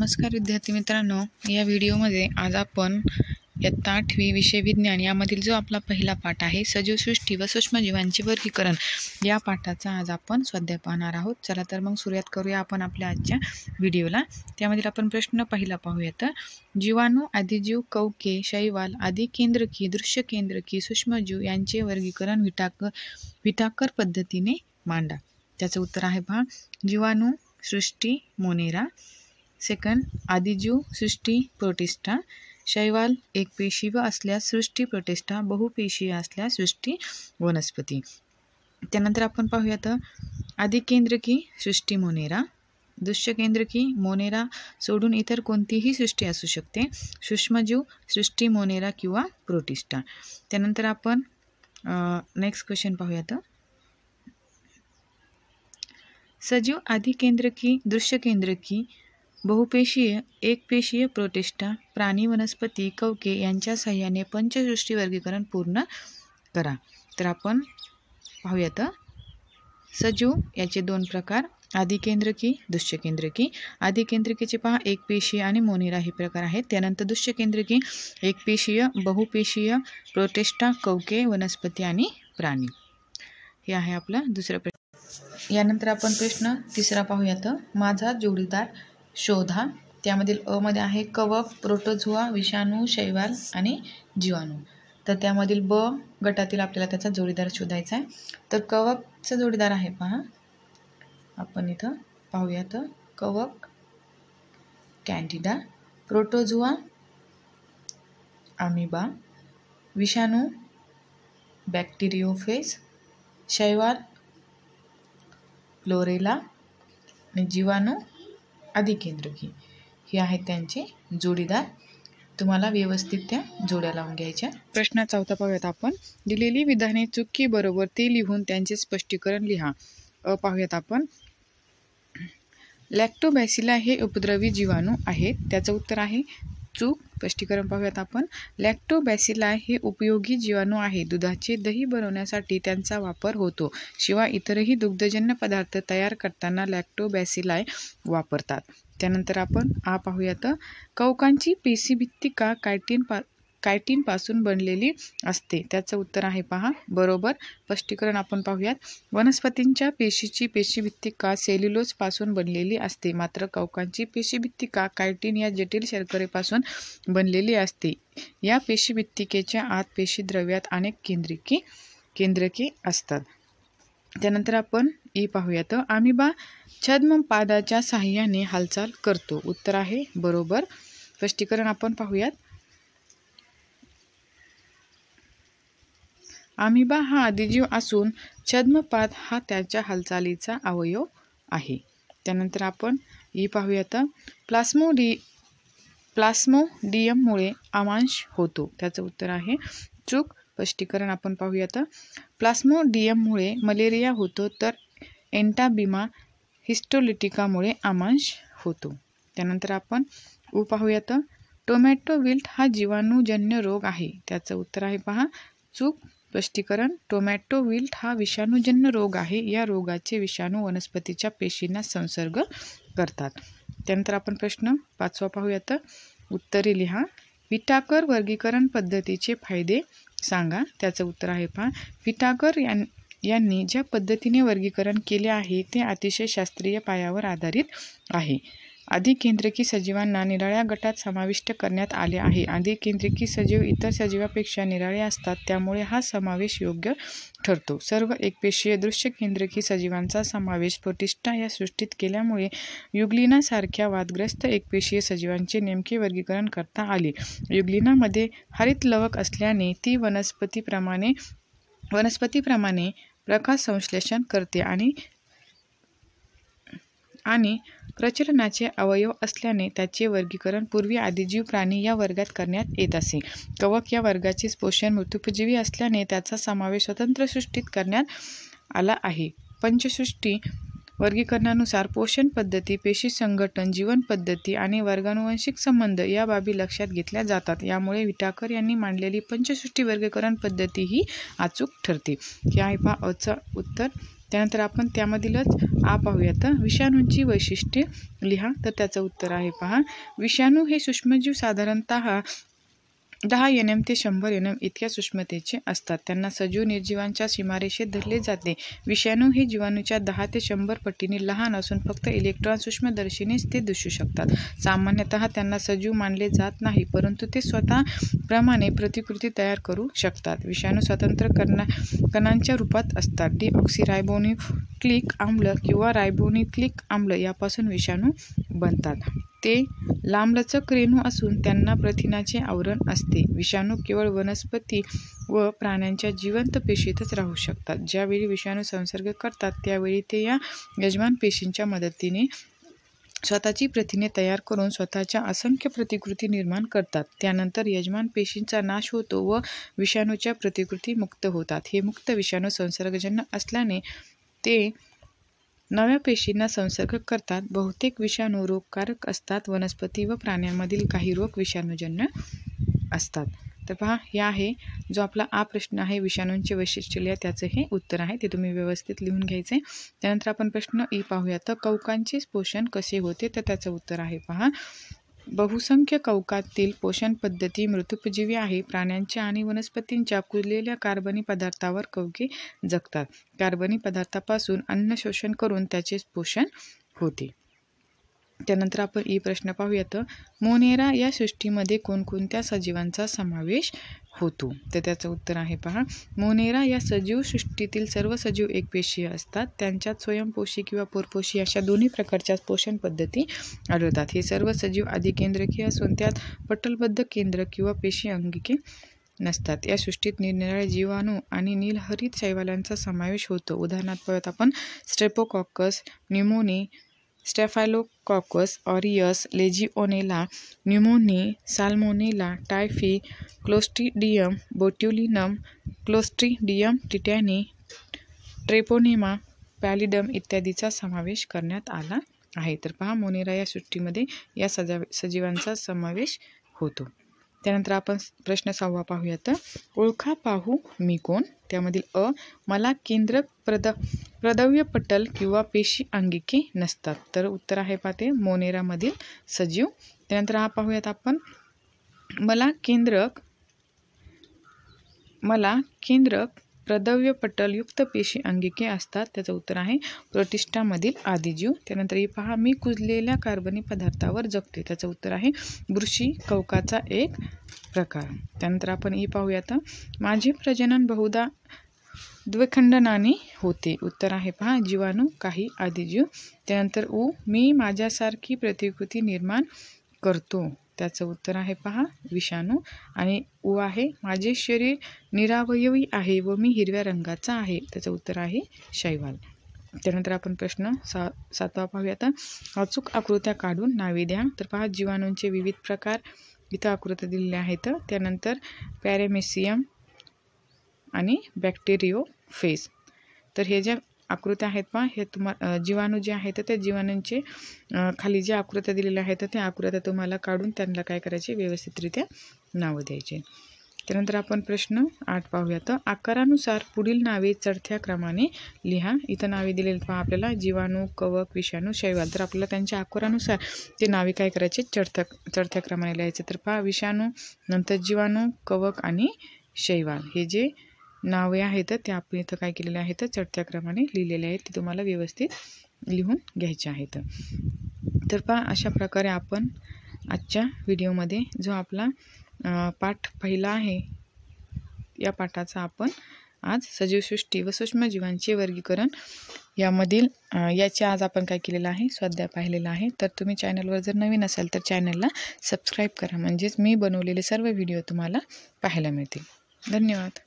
नमस्कार विद्यार्थी मित्रांनो, या व्हिडिओमध्ये आज आपण इयत्ता 8वी विषय विज्ञान यामधील जो आपला पहिला पाठ आहे सजीवसृष्टी व सूक्ष्मजीवांचे वर्गीकरण या पाठाचा आज आपण स्वाध्याय पाहणार आहोत। चला तर मग सुरुवात करूया आपण आपल्या आजच्या व्हिडिओला। त्यामधील आपण प्रश्न पहिला पाहूयात। जीवाणू, आदिजीव, कवके, शैवाल आदी केंद्रकी, दृश्य केंद्रकी, सूक्ष्मजीव यांचे वर्गीकरण व्हिटाकर पद्धतीने मांडा। त्याचे उत्तर आहे पहा, जीवाणू सृष्टी मोनेरा, सेकंड आदिजीव सृष्टी प्रोटिस्टा, शैवाल एक पेशीय असल्यास सृष्टी प्रोटिस्टा, बहुपेशीय असल्यास सृष्टी वनस्पती। त्यानंतर आपण पाहूयात आदिकेंद्रकी सृष्टी मोनेरा, दृश्यकेंद्रकी मोनेरा सोडून इतर कोणतीही सृष्टी असू शकते, सूक्ष्मजीव सृष्टी मोनेरा किंवा प्रोटिस्टा। त्यानंतर आपण नेक्स्ट क्वेश्चन पाहूयात, सजीव आदिकेंद्रकी, दृश्यकेंद्रकी, बहुपेशीय, एकपेशीय, प्रोटिस्टा, प्राणी, वनस्पती, कवके यांच्या सहाय्याने पंचसृष्टी वर्गीकरण पूर्ण करा। तर आपण पाहूयात सजीव याचे दोन प्रकार, आदिकेंद्रकी, दृश्यकेंद्रकी। आदिकेंद्रकीचे पहा एकपेशीय आणि मोनेरा हे प्रकार आहेत। त्यानंतर दृश्यकेंद्रकी एकपेशीय, बहुपेशीय, प्रोटिस्टा, कवके, वनस्पती आणि प्राणी। हे आहे आपला दुसरा प्रश्न। यानंतर आपण प्रश्न तिसरा पाहूयात, माझा जोडीदार शोधा। त्यामधील अ मध्ये आहे कवक, प्रोटोझुआ, विषाणू, शैवाल आणि जीवाणू। तर त्यामधील ब गटातील आपल्याला त्याचा जोडीदार शोधायचा आहे। तर कवकचा जोडीदार आहे पहा, आपण इथं पाहूयात, कवक कॅन्डिडा, प्रोटोझुआ अमीबा, विषाणू बॅक्टेरियोफेज, शैवाल क्लोरेला आणि जीवाणू आदिकेंद्रकी। हे आहेत त्यांचे जोडीदार। तुम्हाला व्यवस्थित त्या जोड्या लावून घ्यायच्या। प्रश्न चौथा पाहूयात आपण, दिलेली विधाने चुकी बरोबर ती लिहून त्यांचे स्पष्टीकरण लिहा। पाहूयात आपण, लॅक्टोबॅसिला हे उपद्रवी जीवाणू आहेत। त्याचं उत्तर आहे चूक। स्पष्टीकरण पाहूयात आपण, लॅक्टोबॅसिला हे उपयोगी जीवाणू आहे, दुधाचे दही बनवण्यासाठी त्यांचा वापर होतो, शिवाय इतरही दुग्धजन्य पदार्थ तयार करताना लॅक्टोबॅसिलाय वापरतात। त्यानंतर आपण आ पाहूयात, कवकांची पेशी भित्तिका कायटीनपासून बनलेली असते। त्याचं उत्तर आहे पहा बरोबर। स्पष्टीकरण आपण पाहूयात, वनस्पतींच्या पेशीची पेशीभित्तिका सेल्युलोजपासून बनलेली असते, मात्र कवकांची पेशीभित्तिका कायटीन या जटिल शर्करेपासून बनलेली असते। या पेशीभित्तिकेच्या आत पेशीद्रव्यात अनेक केंद्रके असतात। त्यानंतर आपण ई पाहूयात, अमीबा छद्मपादाच्या साहाय्याने हालचाल करतो। उत्तर आहे बरोबर। स्पष्टीकरण आपण पाहूयात, अमीबा हा आदिजीव असून छद्मपाद हा त्याच्या हालचालीचा अवयव आहे। त्यानंतर आपण ही पाहूयात, प्लास्मोडियममुळे आमांश होतो। त्याचं उत्तर आहे चूक। स्पष्टीकरण आपण पाहूयात, प्लास्मोडियममुळे मलेरिया होतो, तर एंटाबीमा हिस्टोलिटिकामुळे आमांश होतो। त्यानंतर आपण उ पाहूयात, टोमॅटो विल्ट हा जीवाणूजन्य रोग आहे। त्याचं उत्तर आहे पहा चूक। स्पष्टीकरण, टोमॅटो विल्ट हा विषाणूजन्य रोग आहे, या रोगाचे विषाणू वनस्पतीच्या पेशींना संसर्ग करतात। त्यानंतर आपण प्रश्न पाचवा पाहूयात, उत्तरे लिहा। व्हिटाकर वर्गीकरण पद्धतीचे फायदे सांगा। त्याचं उत्तर आहे पहा, व्हिटाकर यांनी ज्या पद्धतीने वर्गीकरण केले आहे ते अतिशय शास्त्रीय पायावर आधारित आहे। आदिकेंद्रकी सजीवांना निराळ्या गटात समाविष्ट करण्यात आले आहे। आदिकेंद्रकी सजीव इतर सजीवापेक्षा निराळे असतात, त्यामुळे हा समावेश योग्य ठरतो। सर्व एकपेशीय दृश्यकेंद्रकी सजीवांचा समावेश प्रोटिस्टा या सृष्टीत केल्यामुळे युग्लिनासारख्या वादग्रस्त एकपेशीय सजीवांचे नेमके वर्गीकरण करता आले। युग्लिनामध्ये हरित लवक असल्याने ती वनस्पतीप्रमाणे प्रकाश संश्लेषण करते आणि प्रचलनाचे अवयव असल्याने त्याचे वर्गीकरण पूर्वी आदिजीव प्राणी या वर्गात करण्यात येत असे। कवक या वर्गाचे पोषण मृत्युपजीवी असल्याने त्याचा समावेश स्वतंत्र सृष्टीत करण्यात आला आहे। पंचसृष्टी वर्गीकरणानुसार पोषण पद्धती, पेशी संघटन, जीवन पद्धती आणि वर्गानुवंशिक संबंध या बाबी लक्षात घेतल्या जातात, यामुळे व्हिटाकर यांनी मांडलेली पंचसृष्टी वर्गीकरण पद्धती ही अचूक ठरते। हे आहे पहा अचं उत्तर। त्यानंतर आपण त्यामधीलच आ पाहूयात विषाणूंची वैशिष्ट्ये लिहा। तर त्याचं उत्तर आहे पहा, विषाणू हे सूक्ष्मजीव साधारणतः 10 nm ते 100 nm इतक्या सूक्ष्मतेचे असतात। त्यांना सजीव निर्जीवांच्या सीमारेषेत धरले जाते। विषाणू हे जीवाणूच्या 10 ते 100 पटीने लहान असून फक्त इलेक्ट्रॉन सूक्ष्मदर्शीनेच ते दिसू शकतात। सामान्यतः त्यांना सजीव मानले जात नाही, परंतु ते स्वतःप्रमाणे प्रतिकृती तयार करू शकतात। विषाणू स्वतंत्र कणांच्या रूपात असतात। डीऑक्सिरायबोन्युक्लिक आम्ल किंवा रायबोन्युक्लिक आम्ल यापासून विषाणू बनतात। ते लांबलचक रेणू असून त्यांना प्रथिनाचे आवरण असते। विषाणू केवळ वनस्पती व प्राण्यांच्या जिवंत पेशीतच राहू शकतात। ज्यावेळी विषाणू संसर्ग करतात त्यावेळी ते या यजमान पेशींच्या मदतीने स्वतःची प्रथिने तयार करून स्वतःच्या असंख्य प्रतिकृती निर्माण करतात। त्यानंतर यजमान पेशींचा नाश होतो व विषाणूच्या प्रतिकृती मुक्त होतात। हे मुक्त विषाणू संसर्गजन्य असल्याने ते नव्या पेशींना संसर्ग करतात। बहुतेक विषाणू रोगकारक असतात। वनस्पती व प्राण्यांमधील काही रोग विषाणूजन्य असतात। तर पहा, या आहे जो आपला हा प्रश्न आहे विषाणूंचे वैशिष्ट्य, त्याचं हे उत्तर आहे। ते तुम्ही व्यवस्थित लिहून घ्यायचे। त्यानंतर आपण प्रश्न ई पाहूयात, कवकांचे पोषण कसे होते? तर त्याचं उत्तर आहे पहा, बहुसंख्य कवकातील पोषण पद्धती मृतुपजीवी आहे। प्राण्यांच्या आणि वनस्पतींच्या कुजलेल्या कार्बनी पदार्थावर कवके जगतात। कार्बनी पदार्थापासून अन्न शोषण करून त्याचे पोषण होते। त्यानंतर आपण ही प्रश्न पाहूयात, मोनेरा या सृष्टीमध्ये कोणकोणत्या सजीवांचा समावेश होतो? तर त्याचं उत्तर आहे पहा, मोनेरा या सजीव सृष्टीतील सर्व सजीव एकपेशीय असतात। त्यांच्यात स्वयंपोषी किंवा परपोषी अशा दोन्ही प्रकारच्या पोषण पद्धती आढळतात। हे सर्व सजीव आदिकेंद्रकीय असून त्यात पटलबद्ध केंद्र किंवा पेशी अंगिके नसतात। या सृष्टीत निरनिराळे जीवाणू आणि नीलहरित शैवाल्यांचा समावेश होतो। उदाहरणार्थ पाहूयात आपण Streptococcus pneumoniae, Staphylococcus aureus, Legionella pneumoniae, Salmonella typhi, Clostridium botulinum, Clostridium tetani, Treponema pallidum इत्यादीचा समावेश करण्यात आला आहे। तर पहा, मोनेरा या सृष्टीमध्ये या सजीवांचा समावेश होतो। त्यानंतर आपण प्रश्न 6 पाहूयात, ओळखा पाहू मी कोण? त्यामधील अ, मला केंद्र प्रदव्य पटल किंवा पेशी अंगिके नसतात। तर उत्तर आहे पाते मोनेरामधील सजीव। त्यानंतर हा पाहूयात आपण, मला केंद्रक प्रदव्य पटलयुक्त पेशी अंगिके असतात। त्याचं उत्तर आहे प्रोटिस्टामधील आदिजीव। त्यानंतर हे पहा, मी कुजलेल्या कार्बनी पदार्थावर जगते। त्याचं उत्तर आहे बुरशी, कवकाचा एक प्रकार। त्यानंतर आपण हे पाहूयात, माझे प्रजनन बहुधा द्विखंडनाने होते। उत्तर आहे पहा, जीवाणू, काही आदिजीव। त्यानंतर ऊ, मी माझ्यासारखी प्रतिकृती निर्माण करतो। त्याचं उत्तर आहे पहा, विषाणू। आणि ऊ आहे, माझे शरीर निरावयवी आहे व मी हिरव्या रंगाचा आहे। त्याचं उत्तर आहे शैवाल। त्यानंतर आपण प्रश्न 7 पाहूयात, अचूक आकृत्या काढून नावे द्या। तर पहा, जीवाणूंचे विविध प्रकार इथं आकृत्या दिलेल्या आहेत। त्यानंतर पॅरेमेसियम आणि बॅक्टेरियोफेज, तर हे ज्या आकृत्या आहेत पहा, हे तुम्हाला जीवाणू जे आहेत त्या जीवाणूंचे खाली ज्या आकृत्या दिलेल्या आहेत त्या आकृत्या तुम्हाला काढून त्यांना काय करायचे, व्यवस्थितरित्या नावं द्यायचे। त्यानंतर आपण प्रश्न 8 पाहूयात, आकारानुसार पुढील नावे चढत्या क्रमाने लिहा। इथं नावे दिलेली पहा आपल्याला, जीवाणू, कवक, विषाणू, शैवाल। तर आपल्याला त्यांच्या आकारानुसार ते नावे काय करायचे, चढत्या क्रमाने लिहायचे। तर पहा, विषाणू, नंतर जीवाणू, कवक आणि शैवाल हे जे नावे आहेत ते आपण इथं काय केलेले आहेत, चढत्या क्रमाने लिहिलेले आहेत। ते तुम्हाला व्यवस्थित लिहून घ्यायचे आहेत। तर पहा, अशा प्रकारे आपण आजच्या व्हिडिओमध्ये जो आपला पाठ पहिला आहे या पाठाचा आपण आज सजीवसृष्टी व सूक्ष्मजीवांचे वर्गीकरण यामधील याचे आज आपण काय केलेलं आहे, स्वाध्याय पाहिलेला आहे। तर तुम्ही चॅनलवर जर नवीन असाल तर चॅनलला सबस्क्राईब करा, म्हणजेच मी बनवलेले सर्व व्हिडिओ तुम्हाला पाहायला मिळतील। धन्यवाद.